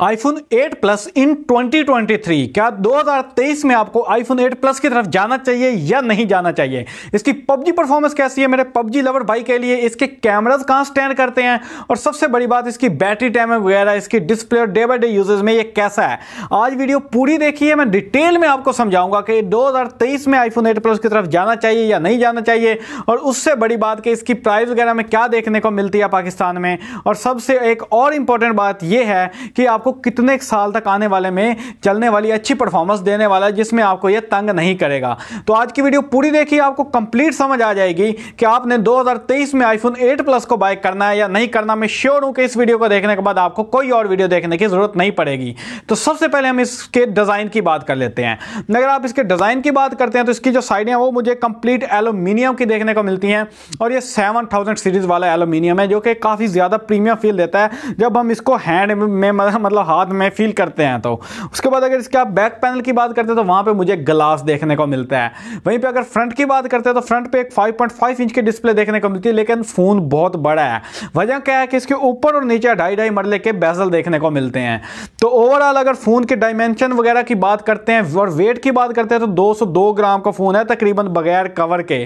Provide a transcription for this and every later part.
iPhone 8 Plus in 2023, क्या 2023 में आपको iPhone 8 Plus की तरफ जाना चाहिए या नहीं जाना चाहिए, इसकी PUBG परफॉर्मेंस कैसी है मेरे PUBG लवर भाई के लिए, इसके कैमरास कहाँ स्टैंड करते हैं और सबसे बड़ी बात इसकी बैटरी टाइम वगैरह, इसकी डिस्प्ले और डे बाय डे यूजेज में ये कैसा है। आज वीडियो पूरी देखिए, मैं डिटेल में आपको समझाऊंगा कि 2023 में iPhone 8 Plus की तरफ जाना चाहिए या नहीं जाना चाहिए, और उससे बड़ी बात कि इसकी प्राइस वगैरह में क्या देखने को मिलती है पाकिस्तान में, और सबसे एक और इंपॉर्टेंट बात यह है कि आपको कितने साल तक आने वाले में चलने वाली अच्छी परफॉर्मेंस देने वाला है जिसमें आपको यह तंग नहीं करेगा। तो आज की वीडियो पूरी देखिए, आपको कंप्लीट समझ आ जाएगी कि आपने 2023 में iPhone 8 Plus को बाय करना है या नहीं करना। मैं श्योर हूं कि इस वीडियो को देखने के बाद आपको कोई और वीडियो देखने की जरूरत नहीं पड़ेगी। तो सबसे पहले हम इसके डिजाइन की बात कर लेते हैं। अगर आप इसके डिजाइन की बात करते हैं तो इसकी जो साइडें वो मुझे कंप्लीट एल्यूमिनियम की देखने को मिलती हैं, और यह 7000 सीरीज वाला एल्यूमिनियम है जो कि काफी ज्यादा प्रीमियम फील देता है जब हम इसको हैंड में मतलब हाथ में फील करते हैं। तो उसके बाद अगर इसके आप बैक पैनल की बात करते हैं तो वहां पे मुझे ग्लास देखने को मिलता है। वहीं पे अगर फ्रंट की बात करते हैं तो फ्रंट पे एक 5.5 इंच की डिस्प्ले देखने को मिलती है, लेकिन फोन बहुत बड़ा है। वजह क्या है कि इसके ऊपर और नीचे 2.5 मरले के बेजल देखने को मिलते हैं। तो ओवरऑल अगर फोन के डायमेंशन वगैरह की बात करते हैं और वेट की बात करते हैं तो 202 ग्राम का फोन है तकरीबन बगैर कवर के।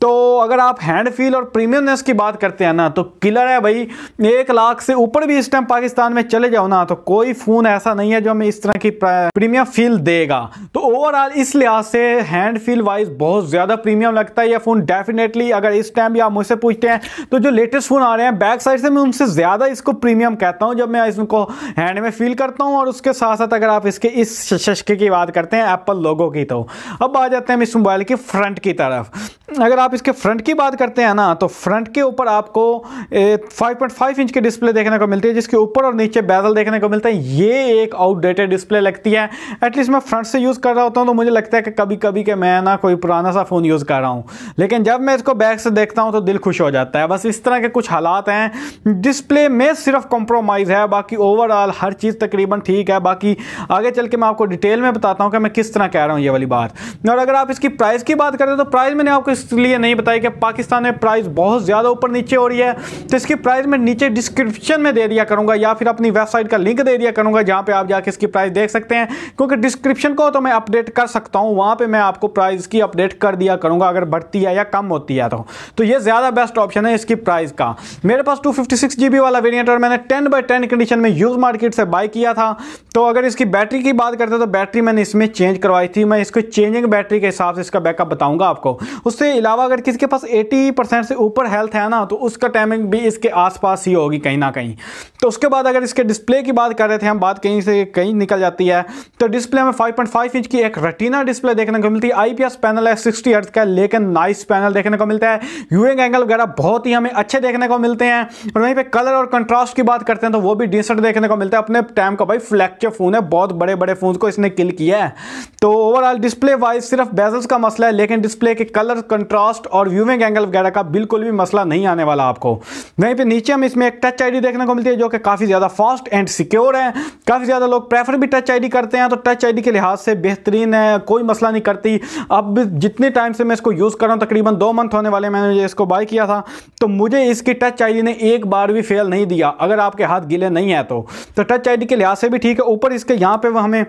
तो अगर आप हैंड फील और प्रीमियमनेस की बात करते हैं ना तो किलर है भाई। 1 लाख से ऊपर भी इस टाइम पाकिस्तान में चले जाओ ना तो कोई फोन ऐसा नहीं है जो हमें इस तरह की प्रीमियम फील देगा। तो ओवरऑल इस लिहाज से हैंड फील वाइज बहुत ज्यादा प्रीमियम लगता है यह फोन डेफिनेटली। अगर इस टाइम भी आप मुझसे पूछते हैं तो जो लेटेस्ट फोन आ रहे हैं बैक साइड से मैं उनसे ज्यादा इसको प्रीमियम कहता हूं जब मैं इसको हैंड में फील करता हूं। और उसके साथ साथ अगर आप इसके इस शशके की बात करते हैं एप्पल लोगों की, तो अब आ जाते हैं हम इस मोबाइल की फ्रंट की तरफ। अगर आप इसके फ्रंट की बात करते हैं ना तो फ्रंट के ऊपर आपको 5.5 इंच की डिस्प्ले देखने को मिलती है जिसके ऊपर और नीचे बेजल देखने को मिलता है। ये एक आउटडेटेड डिस्प्ले लगती है, एटलीस्ट मैं फ्रंट से यूज कर रहा होता हूं तो मुझे लगता है कि कभी कभी कि मैं ना कोई पुराना सा फोन यूज कर रहा हूं, लेकिन जब मैं इसको बैक से देखता हूं तो दिल खुश हो जाता है। बस इस तरह के कुछ हालात हैं, डिस्प्ले में सिर्फ कॉम्प्रोमाइज है, बाकी ओवरऑल हर चीज तकरीबन ठीक है। बाकी आगे चल के मैं आपको डिटेल में बताता हूं कि मैं किस तरह कह रहा हूं ये वाली बात। और अगर आप इसकी प्राइस की बात करें तो प्राइस मैंने आपको इसलिए नहीं बताई कि पाकिस्तान में प्राइस बहुत ज्यादा ऊपर नीचे हो रही है, तो इसकी प्राइस मैं नीचे डिस्क्रिप्शन में दे दिया करूंगा या फिर अपनी वेबसाइट का लिंक दे दिया करूंगा जहां पे आप जाके इसकी प्राइस देख सकते हैं, क्योंकि डिस्क्रिप्शन को तो मैं अपडेट कर सकता हूं, वहां पे मैं आपको प्राइस की अपडेट कर दिया करूंगा अगर बढ़ती है या कम होती है। तो ये ज्यादा बेस्ट ऑप्शन है इसकी प्राइस का। मेरे पास 256 GB वाला वेरिएंट और मैंने 10/10 कंडीशन में यूज मार्केट से बाय किया था। तो अगर इसकी बैटरी की बात करते हैं तो बैटरी मैंने इसमें चेंज करवाई थी, मैं इसको चेंजिंग बैटरी के हिसाब से इसका बैकअप बताऊंगा आपको। उसके अलावा अगर किसी के पास 80% से ऊपर हेल्थ है ना तो उसका टाइमिंग भी इसके आसपास ही होगी कहीं ना कहीं। तो उसके बाद अगर इसके डिस्प्ले की बात कर रहे थे हम, बात कहीं से कहीं निकल जाती है। तो डिस्प्ले में 5.5 इंच की एक रेटिना डिस्प्ले देखने को मिलती है, आईपीएस पैनल है, 60 हर्ट्ज का लेकिन नाइस पैनल देखने को मिलता है, व्यूइंग एंगल वगैरह बहुत ही हमें अच्छे देखने को मिलते हैं। और वहीं पे कलर और कंट्रास्ट की बात करते हैं तो वो भी डिसेंट देखने को मिलता है। अपने टाइम का भाई फ्लैगशिप फोन है, बहुत बड़े बड़े फोन को इसने किल किया है। तो ओवरऑल डिस्प्ले वाइज सिर्फ बेजल्स का मसला है, लेकिन डिस्प्ले के कलर कंट्रास्ट और व्यूइंग एंगल वगैरह का बिल्कुल भी मसला नहीं आने वाला आपको। वहीं पे नीचे हम इसमें एक टच आईडी देखने को मिलती है जो कि काफी ज्यादा फास्ट एंड सिक्योर है, काफी ज्यादा लोग प्रेफर भी टच आईडी करते हैं, तो टच आईडी के लिहाज से बेहतरीन है, कोई मसला नहीं करती। अब जितने टाइम से मैं इसको यूज कर रहा हूं तकरीबन 2 मंथ होने वाले मैंने इसको बाय किया था, तो मुझे इसकी टच आईडी ने एक बार भी फेल नहीं दिया अगर आपके हाथ गीले नहीं है तो टच आईडी के लिहाज से भी ठीक है। ऊपर इसके यहाँ पे हमें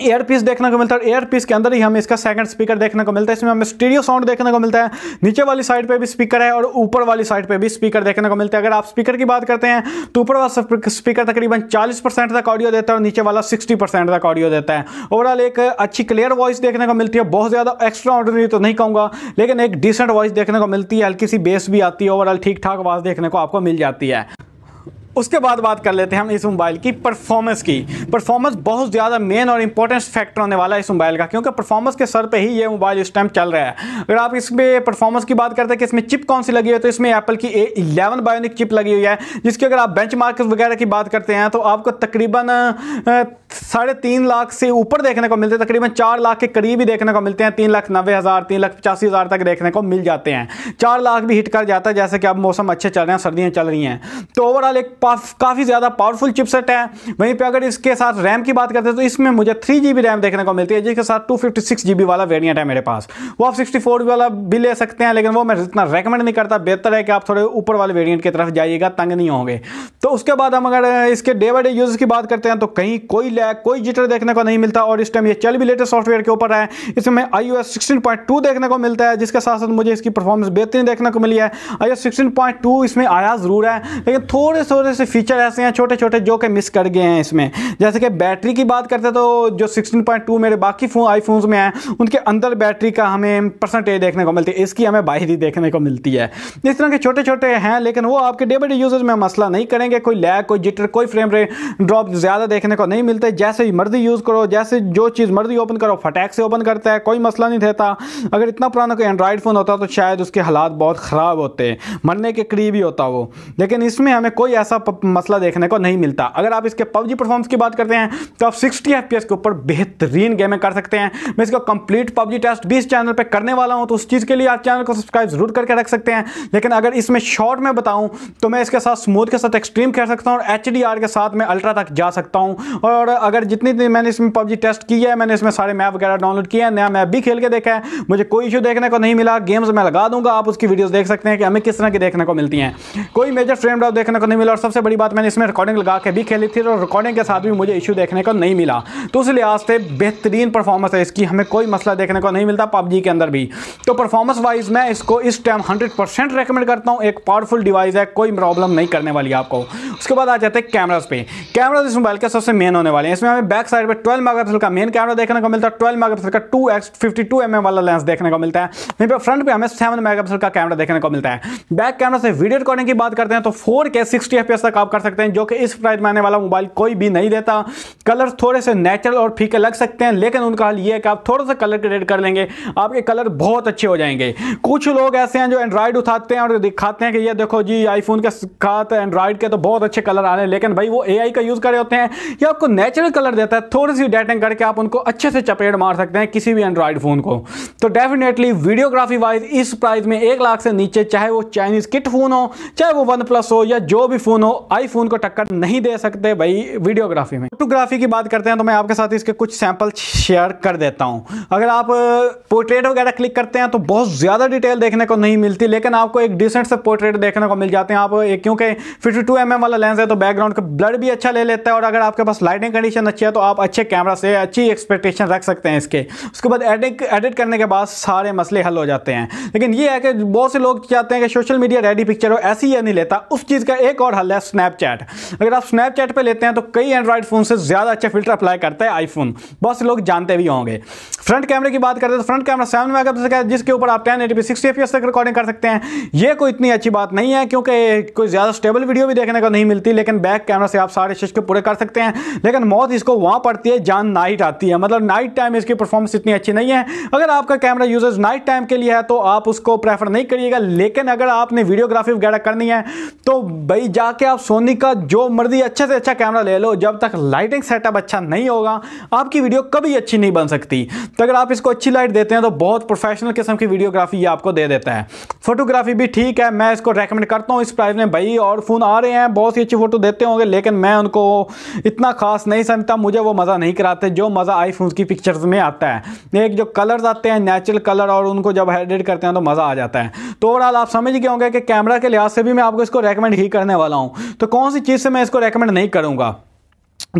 एयरपीस देखने को मिलता है और एयरपीस के अंदर ही हमें इसका सेकंड स्पीकर देखने को मिलता है, इसमें हमें स्टीरियो साउंड देखने को मिलता है। नीचे वाली साइड पे भी स्पीकर है और ऊपर वाली साइड पे भी स्पीकर देखने को मिलता है। अगर आप स्पीकर की बात करते हैं तो ऊपर वाला स्पीकर तकरीबन 40% तक ऑडियो देता है और नीचे वाला 60% तक ऑडियो देता है। ओवरऑल एक अच्छी क्लियर वॉइस देखने को मिलती है, बहुत ज़्यादा एक्स्ट्रा ऑर्डिनरी तो नहीं कहूँगा लेकिन एक डिसेंट वॉइस देखने को मिलती है, हल्की सी बेस भी आती है, ओवरऑल ठीक ठाक आवाज़ देखने को आपको मिल जाती है। उसके बाद बात कर लेते हैं हम इस मोबाइल की परफॉर्मेंस की। परफॉर्मेंस बहुत ज़्यादा मेन और इंपॉर्टेंट फैक्टर होने वाला है इस मोबाइल का, क्योंकि परफॉर्मेंस के सर पे ही ये मोबाइल इस टाइम चल रहा है। अगर आप इसमें परफॉर्मेंस की बात करते हैं कि इसमें चिप कौन सी लगी हुई है, तो इसमें एप्पल की A11 बायोनिक चिप लगी हुई है, जिसकी अगर आप बेंचमार्क वगैरह की बात करते हैं तो आपको तकरीबन 3.5 लाख से ऊपर देखने को मिलते हैं, तकरीबन 4 लाख के करीब ही देखने को मिलते हैं, 3,90,000 3,85,000 तक देखने को मिल जाते हैं, 4 लाख भी हिट कर जाता है जैसे कि अब मौसम अच्छे चल रहे हैं, सर्दियाँ चल रही हैं। तो ओवरऑल एक काफ़ी ज़्यादा पावरफुल चिपसेट है। वहीं पे अगर इसके साथ रैम की बात करते हैं तो इसमें मुझे 3 GB रैम देखने को मिलती है, जिसके साथ 256 GB वाला वेरिएंट है मेरे पास। वो आप 64 वाला भी ले सकते हैं, लेकिन वो मैं इतना रेकमेंड नहीं करता। बेहतर है कि आप थोड़े ऊपर वाले वेरिएंट की तरफ जाइएगा, तंग नहीं होंगे। तो उसके बाद हम अगर इसके डे बाई डे यूज़ की बात करते हैं तो कहीं कोई लैग, कोई जिटर देखने को नहीं मिलता, और इस टाइम ये चल भी लेटेस्ट सॉफ्टवेयर के ऊपर है। इसमें iOS 16.2 देखने को मिलता है, जिसके साथ साथ मुझे इसकी परफॉर्मेंस बेहतरीन देखने को मिली है। iOS 16.2 इसमें आया ज़रूर है, लेकिन थोड़े थोड़े से फीचर ऐसे हैं छोटे छोटे जो कि मिस कर गए हैं इसमें। जैसे कि बैटरी की बात करते हैं तो जो 16.2 मेरे बाकी आईफोन्स में है, उनके अंदर बैटरी का हमें परसेंटेज देखने को मिलती है, इसकी हमें बाहर ही देखने को मिलती है। इस तरह के छोटे छोटे हैं, लेकिन वो आपके डे बाई डे यूजेज में मसला नहीं करेंगे। कोई लैग, कोई जिटर, कोई फ्रेम रेट ड्रॉप ज़्यादा देखने को नहीं मिलते। जैसे ही मर्जी यूज़ करो, जैसे जो चीज़ मर्जी ओपन करो, फटाक से ओपन करता है, कोई मसला नहीं देता। अगर इतना पुराना कोई एंड्रॉयड फ़ोन होता तो शायद उसके हालात बहुत ख़राब होते, मरने के करीब ही होता वो, लेकिन इसमें हमें कोई ऐसा मसला देखने को नहीं मिलता। अगर आप इसके PUBG परफॉर्मेंस की बात करते हैं तो आप 60 FPS के ऊपर बेहतरीन गेमिंग कर सकते हैं। मैं इसका कंप्लीट PUBG टेस्ट भी इस चैनल पर करने वाला हूँ, तो उस चीज़ के लिए आप चैनल को सब्सक्राइब जरूर करके रख सकते हैं। लेकिन अगर इसमें शॉर्ट में बताऊँ तो मैं इसके साथ स्मूथ के साथ एक्सट्रीम कर सकता हूँ और HDR के साथ मैं अल्ट्रा तक जा सकता हूँ। और अगर जितनी दिन मैंने इसमें PUBG टेस्ट किया है, मैंने इसमें सारे मैप वगैरह डाउनलोड किया है, नया मैप भी खेल के देखा है, मुझे कोई इशू देखने को नहीं मिला। गेम्स मैं लगा दूंगा, आप उसकी वीडियोस देख सकते हैं कि हमें किस तरह की देखने को मिलती हैं। कोई मेजर फ्रेम ड्रॉप देखने को नहीं मिला, और सबसे बड़ी बात मैंने इसमें रिकॉर्डिंग लगा के भी खेली थी और रिकॉर्डिंग के साथ भी मुझे इशू देखने को नहीं मिला। तो उस लिहाज से बेहतरीन परफॉर्मेंस है इसकी, हमें कोई मसला देखने को नहीं मिलता PUBG के अंदर भी। तो परफॉर्मेंस वाइज मैं इसको इस टाइम 100% रेकमेंड करता हूँ। एक पावरफुल डिवाइस है, कोई प्रॉब्लम नहीं करने वाली आपको। उसके बाद आ जाते हैं कैमराज पे। कैमराज इस मोबाइल के सबसे मेन होने वाले हैं। इसमें हमें बैक साइड पर 12 MP का मेन कैमरा देखने को मिलता है, 12 MP का 2x 52mm वाला लेंस देखने को मिलता है। वहीं पर फ्रंट पे हमें 7 MP का कैमरा देखने को मिलता है। बैक कैमरा से वीडियो रिकॉर्डिंग की बात करते हैं तो 4K 60 FPS तक आप कर सकते हैं, जो कि इस प्राइस में आने वाला मोबाइल कोई भी नहीं देता। कलर थोड़े से नेचुरल और फीके लग सकते हैं, लेकिन उनका हल ये है कि आप थोड़ा सा कलर ग्रेड कर लेंगे, आपके कलर बहुत अच्छे हो जाएंगे। कुछ लोग ऐसे हैं जो एंड्रॉयड उठाते हैं और दिखाते हैं कि ये देखो जी, आईफोन के साथ एंड्रॉयड के तो बहुत अच्छे कलर आ रहे हैं, लेकिन भाई वो AI का यूज़ कर रहे होते हैं। या आपको नेचुरल कलर देता है, थोड़ी सी डेटिंग करके आप उनको अच्छे से चपेट मार सकते हैं किसी भी एंड्रॉयड फ़ोन को। तो डेफिनेटली वीडियोग्राफी वाइज इस प्राइस में 1 लाख से नीचे, चाहे वो चाइनीज़ किट फ़ोन हो, चाहे वो 1 Plus हो, या जो भी फ़ोन हो, आईफोन को टक्कर नहीं दे सकते भाई वीडियोग्राफी में। फोटोग्राफी की बात करते हैं तो मैं आपके साथ इसके कुछ सैंपल शेयर कर देता हूँ। अगर आप पोर्ट्रेट वगैरह क्लिक करते हैं तो बहुत ज़्यादा डिटेल देखने को नहीं मिलती, लेकिन आपको एक डिसेंट से पोर्ट्रेट देखने को मिल जाते हैं। आप क्योंकि 52mm वाला लेंस है तो बैकग्राउंड का ब्लर भी अच्छा ले लेता है, और अगर आपके पास लाइटिंग कंडीशन अच्छी है तो आप अच्छे कैमरा से अच्छी एक्सपेक्टेशन रख सकते हैं इसके। उसके बाद एडिट करने के बाद सारे मसले हल हो जाते हैं। लेकिन ये है कि बहुत से लोग चाहते हैं कि सोशल मीडिया रेडी पिक्चर हो, ऐसी ही नहीं लेता। उस चीज़ का एक और हल है स्नैपचैट। अगर आप स्नैपचैट पर लेते हैं तो कई एंड्रॉयड फ़ोन से ज़्यादा अच्छा फिल्टर अप्लाई करता है आईफोन, बहुत से लोग जानते भी होंगे। फ्रंट कैमरे की बात करते हैं तो फ्रंट कैमरा 7 MP का, जिसके ऊपर आप 1080p 60 FPS तक रिकॉर्डिंग कर सकते हैं। ये कोई इतनी अच्छी बात नहीं है, क्योंकि कोई ज़्यादा स्टेबल वीडियो भी देखने को नहीं मिलती, लेकिन बैक कैमरा से आप सारे शक पूरे कर सकते हैं। लेकिन मौत इसको वहाँ पड़ती है, जान नाइट आती है, मतलब नाइट टाइम इसकी परफॉर्मेंस इतनी अच्छी नहीं है। अगर आपका कैमरा यूजेज नाइट टाइम के लिए है तो आप उसको प्रेफर नहीं करिएगा, लेकिन अगर आपने वीडियोग्राफी वगैरह करनी है तो भाई जाके आप सोनी का जो मर्जी अच्छे से अच्छा कैमरा ले लो, जब तक लाइटिंग सेटअप अच्छा नहीं होगा आपकी वीडियो कभी अच्छी नहीं बन सकती। तो अगर आप इसको अच्छी लाइट देते हैं तो बहुत प्रोफेशनल किस्म की वीडियोग्राफी ये आपको दे देता है। फोटोग्राफी भी ठीक है, मैं इसको रेकमेंड करता हूँ इस प्राइस में भाई। और फ़ोन आ रहे हैं बहुत ही अच्छी फ़ोटो देते होंगे, लेकिन मैं उनको इतना खास नहीं समझता, मुझे वो मज़ा नहीं कराते जो मज़ा आईफोन की पिक्चर्स में आता है। एक जो कलर्स आते हैं नेचुरल कलर, और उनको जब एडिट करते हैं तो मज़ा आ जाता है। तो ओवरऑल आप समझ गए होंगे कि कैमरा के लिहाज से भी मैं आपको इसको रेकमेंड ही करने वाला हूँ। तो कौन सी चीज़ से मैं इसको रेकमेंड नहीं करूँगा,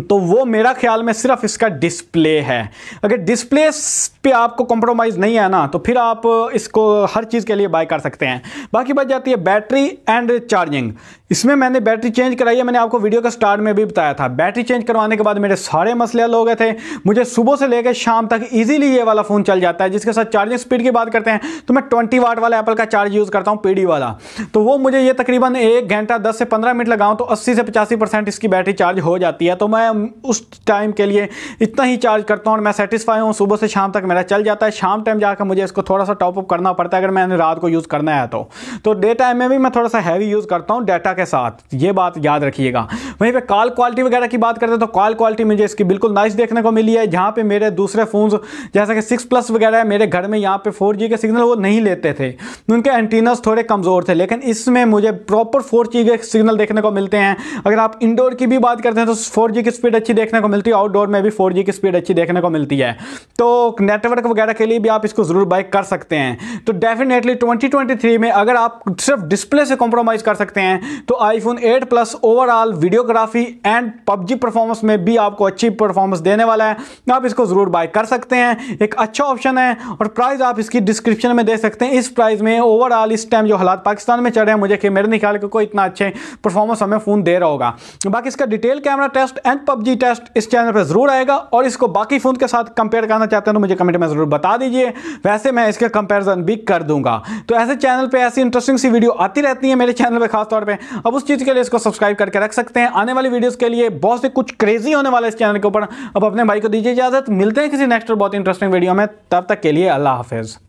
तो वो मेरा ख्याल में सिर्फ इसका डिस्प्ले है। अगर डिस्प्ले पे आपको कॉम्प्रोमाइज़ नहीं है ना, तो फिर आप इसको हर चीज़ के लिए बाय कर सकते हैं। बाकी बच जाती है बैटरी एंड चार्जिंग। इसमें मैंने बैटरी चेंज कराई है, मैंने आपको वीडियो के स्टार्ट में भी बताया था। बैटरी चेंज करवाने के बाद मेरे सारे मसले हल हो गए थे। मुझे सुबह से लेकर शाम तक ईजिली ये वाला फ़ोन चल जाता है। जिसके साथ चार्जिंग स्पीड की बात करते हैं तो मैं 20 W वाला एप्पल का चार्ज यूज़ करता हूँ, PD वाला। तो वो मुझे ये तकरीबन 1 घंटा 10 से 15 मिनट लगाऊँ तो 80 से 85% इसकी बैटरी चार्ज हो जाती है। तो मैं उस टाइम के लिए इतना ही चार्ज करता हूँ और मैं सेटिस्फाई हूँ। सुबह से शाम तक मेरा चल जाता है। शाम टाइम जाकर मुझे इसको थोड़ा सा टॉपअप करना पड़ता है अगर मैंने रात को यूज़ करना है तो। डे टाइम में भी मैं थोड़ा सा हैवी यूज़ करता हूँ डाटा के साथ, ये बात याद रखिएगा। वहीं पे कॉल क्वालिटी वगैरह की बात करते हैं तो कॉल क्वालिटी मुझे इसकी बिल्कुल नाइस देखने को मिली है। जहाँ पे मेरे दूसरे फ़ोन जैसा कि 6 प्लस वगैरह है, मेरे घर में यहाँ पे 4G के सिग्नल वो नहीं लेते थे, उनके एंटीनास थोड़े कमज़ोर थे, लेकिन इसमें मुझे प्रॉपर 4G के सिग्नल देखने को मिलते हैं। अगर आप इंडोर की भी बात करते हैं तो 4G की स्पीड अच्छी देखने को मिलती है, आउटडोर में भी 4G की स्पीड अच्छी देखने को मिलती है। तो नेटवर्क वगैरह के लिए भी आप इसको ज़रूर बाय कर सकते हैं। तो डेफिनेटली 2023 में अगर आप सिर्फ डिस्प्ले से कॉम्प्रोमाइज़ कर सकते हैं तो iPhone 8 Plus overall videography and PUBG performance में भी आपको अच्छी परफॉर्मेंस देने वाला है। आप इसको ज़रूर बाय कर सकते हैं, एक अच्छा ऑप्शन है। और प्राइस आप इसकी डिस्क्रिप्शन में दे सकते हैं। इस प्राइस में ओवरऑल इस टाइम जो हालात पाकिस्तान में चल रहे हैं, मुझे कि मेरे ख्याल कोई इतना अच्छे परफॉर्मेंस हमें फ़ोन दे रहा होगा। बाकी इसका detail camera test and PUBG test इस चैनल पर ज़रूर आएगा, और इसको बाकी फ़ोन के साथ कंपेयर करना चाहते हैं तो मुझे कमेंट में ज़रूर बता दीजिए, वैसे मैं इसका कंपेरिजन भी कर दूंगा। तो ऐसे चैनल पे ऐसी इंटरेस्टिंग सी वीडियो आती रहती है मेरे चैनल पे खास तौर पे, अब उस चीज़ के लिए इसको सब्सक्राइब करके रख सकते हैं। आने वाली वीडियोस के लिए बहुत से कुछ क्रेजी होने वाला है इस चैनल के ऊपर। अब अपने भाई को दीजिए इजाज़त, मिलते हैं किसी नेक्स्ट और बहुत इंटरेस्टिंग वीडियो में। तब तक के लिए अल्लाह हाफिज़।